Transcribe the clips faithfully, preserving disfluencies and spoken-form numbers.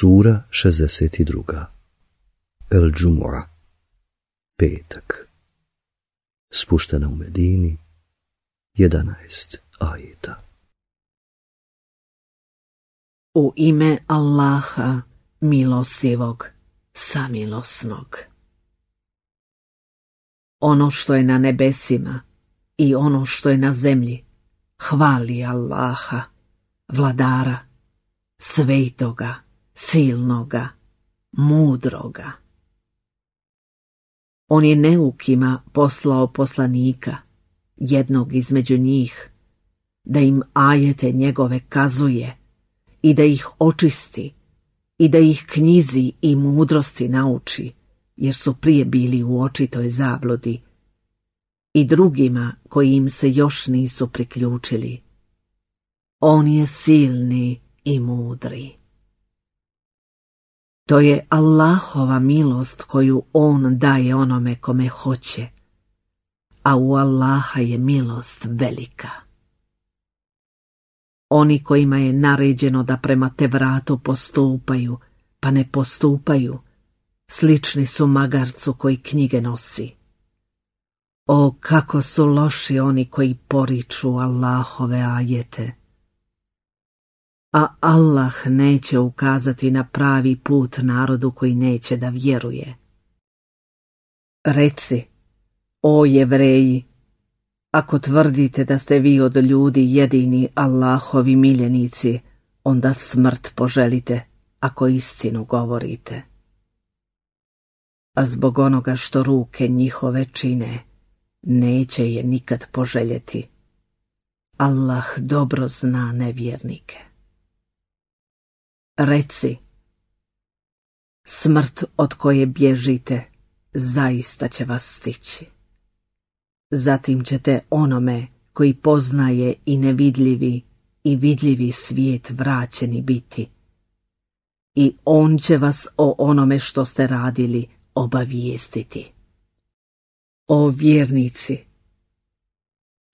Sura šezdeset druga. El-Gumu'a. Petak. Spuštena u Medini. jedanaest ajeta. U ime Allaha, milostivog, samilosnog. Ono što je na nebesima i ono što je na zemlji hvali Allaha, vladara, svetoga, silnoga, mudroga. On je neukima poslao poslanika, jednog između njih, da im ajete njegove kazuje i da ih očisti i da ih knjizi i mudrosti nauči, jer su prije bili u očitoj zabludi, i drugima koji im se još nisu priključili. On je silni i mudri. To je Allahova milost koju on daje onome kome hoće, a u Allaha je milost velika. Oni kojima je naređeno da prema Tevratu postupaju, pa ne postupaju, slični su magarcu koji knjige nosi. O, kako su loši oni koji poriču Allahove ajete! A Allah neće ukazati na pravi put narodu koji neće da vjeruje. Reci, o Jevreji, ako tvrdite da ste vi od ljudi jedini Allahovi miljenici, onda smrt poželite, ako istinu govorite. A zbog onoga što ruke njihove čine, neće je nikad poželjeti. Allah dobro zna nevjernike. Reci, smrt od koje bježite zaista će vas stići. Zatim ćete onome koji poznaje i nevidljivi i vidljivi svijet vraćeni biti, i on će vas o onome što ste radili obavijestiti. O vjernici,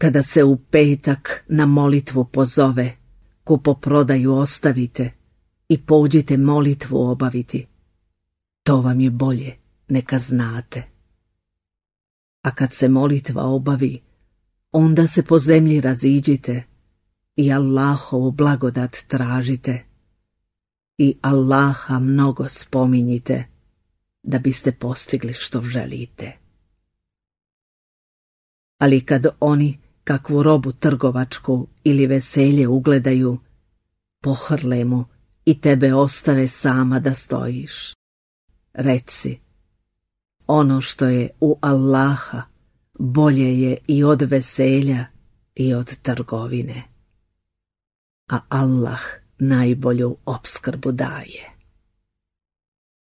kada se u petak na molitvu pozove, kupoprodaju ostavite i pođite molitvu obaviti. To vam je bolje, neka znate. A kad se molitva obavi, onda se po zemlji raziđite i Allahovu blagodat tražite i Allaha mnogo spominjite da biste postigli što želite. Ali kad oni kakvu robu trgovačku ili veselje ugledaju, pohrle mu i tebe ostave sama da stojiš. Reci, ono što je u Allaha bolje je i od veselja i od trgovine, a Allah najbolju opskrbu daje.